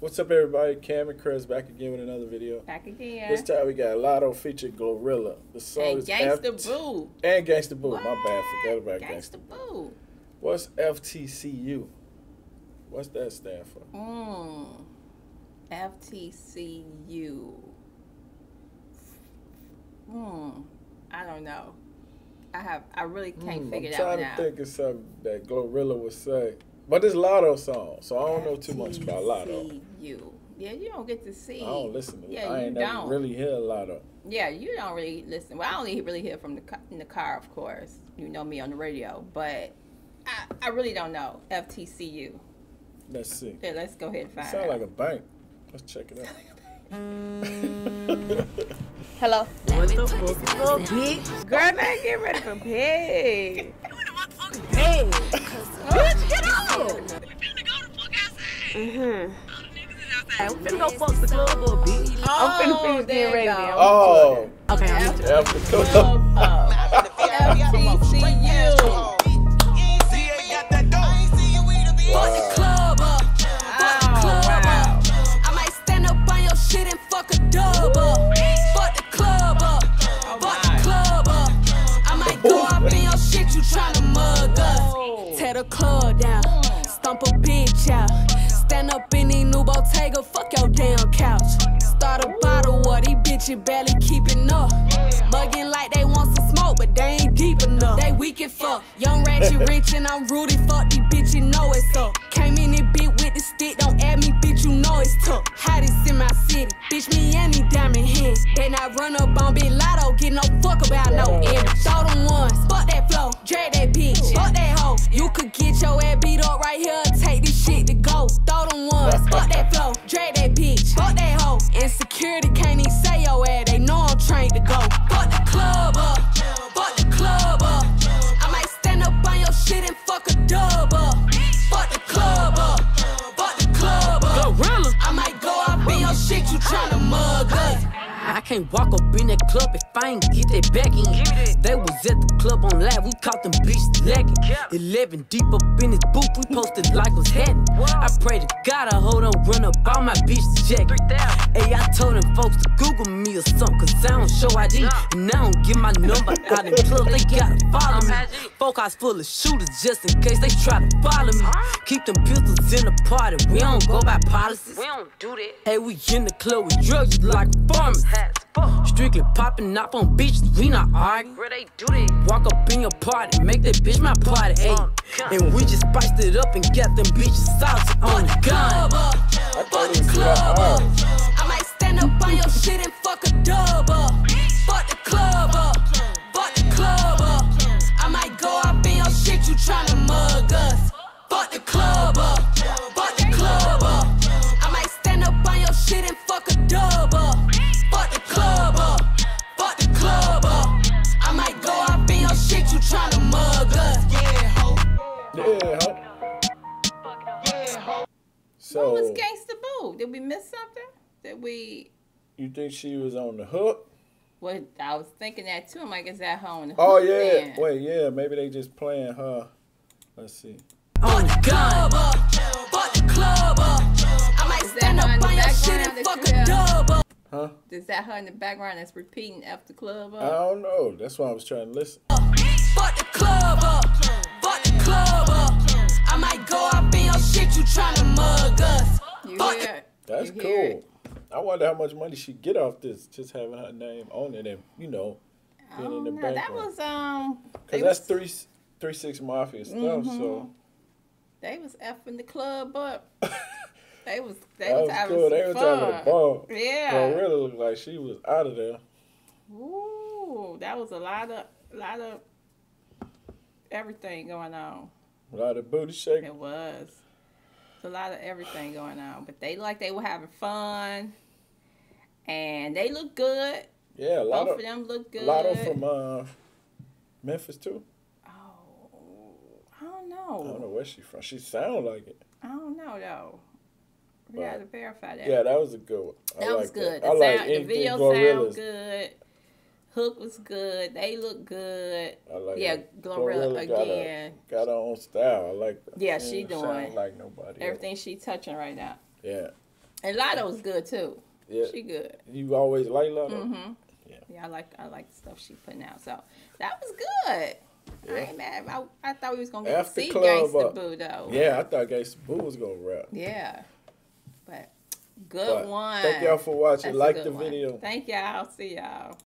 What's up, everybody? Cam and Cris back again with another video. Back again. This time we got Latto featured GloRilla. The song and is Gangsta Boo. And Gangsta Boo. What? My bad. Forgot about Gangsta Boo. What's FTCU? What's that stand for? FTCU. I don't know. I really can't figure that out. I'm trying to think of something that GloRilla would say. But it's Latto song, so I don't know too much about Latto. Yeah, you don't get to see. I don't listen to it. Yeah, I ain't never really hear Latto. Yeah, you don't really listen. Well, I only really hear from in the car, of course. You know me on the radio, but I really don't know FTCU. Let's see. Yeah, let's go ahead and find it. Sound like a bank. Let's check it out. Hello. What the fuck up, bitch? Girl, man, get ready for pig. Hey. Bitch, get out! We finna go the fuck outside. All the niggas is outside. We finna go fuck the club up, bitch. I'm finna finish getting ready now. Oh. Okay, I'm gonna go to the club. FTCU. The club down, stomp a bitch out, stand up in the new Bottega, fuck your damn couch, start a bottle of these bitches barely keeping up, mugging like they want some smoke, but they ain't deep enough, they weak and fuck, young ratchet rich and I'm Rudy, fuck these bitches know it's up, came in this bitch with the stick, don't add me bitch, you know it's tough, hottest in my city, bitch me and these diamond hands, then I run up on Big Latto, get no fuck about no end, throw them ones, fuck that flow, drag that bitch, fuck that. You could get your ass beat up right here, take this shit to go. Throw them ones, fuck that flow, drag that bitch, fuck that hoe. Insecurity can't even say your ass, they know I'm trained to go. Fuck the club up, fuck the club up. I might stand up on your shit and fuck a dub up. Fuck the club up, fuck the club up. GloRilla. I might go up in your shit, you tryna mug us. I can't walk up in that club if I ain't get that back in. They was at the club on live, we caught them bitches lagging. 11 deep up in this booth, we posted like was heading. I pray to God I hold on, run up all my bitches jacket. Hey, I told them folks to Google me or something, cause I don't show ID. And I don't get my number out in club, they gotta follow me. Folk eyes full of shooters just in case they try to follow me. Keep them pistols in the party, we don't go by policies. We don't do that. Hey, we in the club with drugs like farmers. Strictly popping up on bitches, we not arguing. Where they do this? Walk up in your party, make that bitch my party, ayy. And we just spiced it up and got them bitches saucy on the gun. Fuck the club up. I might stand up on your shit and fuck a dub up. Fuck the club up. Fuck the club up. I might go up in your shit, you tryna mug us. Fuck the club up. Fuck the club up. I might stand up on your shit and fuck a dub up. Fuck the club up, fuck the club up. I might go up in your shit, you tryna mug us. Yeah, ho. Yeah, ho. Yeah, ho. So, what was Gangsta Boo? Did we miss something? Did we... You think she was on the hook? Well, I was thinking that too. I'm like, is that her on the hook? Oh, yeah. Man? Wait, yeah. Maybe they just playing her. Let's see. On the club up, fuck the club up. I might stand up on your shit and fuck a dub up. Huh? Is that her in the background that's repeating after club up? I don't know. That's why I was trying to listen. Fuck the club up. Fuck the club up. I might go up in your shit, you tryna mug us. You hear it? That's cool. I wonder how much money she get off this, just having her name on it and, you know, being in the background. That was, because that's Three 6 Mafia stuff, so. They was effing the club up. They was having cool. They was having a ball. Yeah. GloRilla looked like she was out of there. Ooh, that was a lot of everything going on. A lot of booty shaking. It was. It's a lot of everything going on, but they were having fun, and they looked good. Yeah, both of them looked good. A lot of from Memphis too. Oh, I don't know. I don't know where she from. She sound like it. I don't know though. We gotta verify that. Yeah, that was a good one. That was good. The video sound good. Hook was good. They look good. I like GloRilla again. Got her own style. I like that. Yeah, she doing like nobody. Everything she touching right now. Yeah. And Latto's good too. Yeah. She good. You always like Latto? Mm-hmm. Yeah, I like the stuff she putting out. So that was good. Yeah. I ain't mad. I thought we was gonna get to see Gangsta Boo though. Yeah, I thought Gangsta Boo was gonna rap. Yeah. But good one. Thank y'all for watching. Like the video. Thank y'all. See y'all.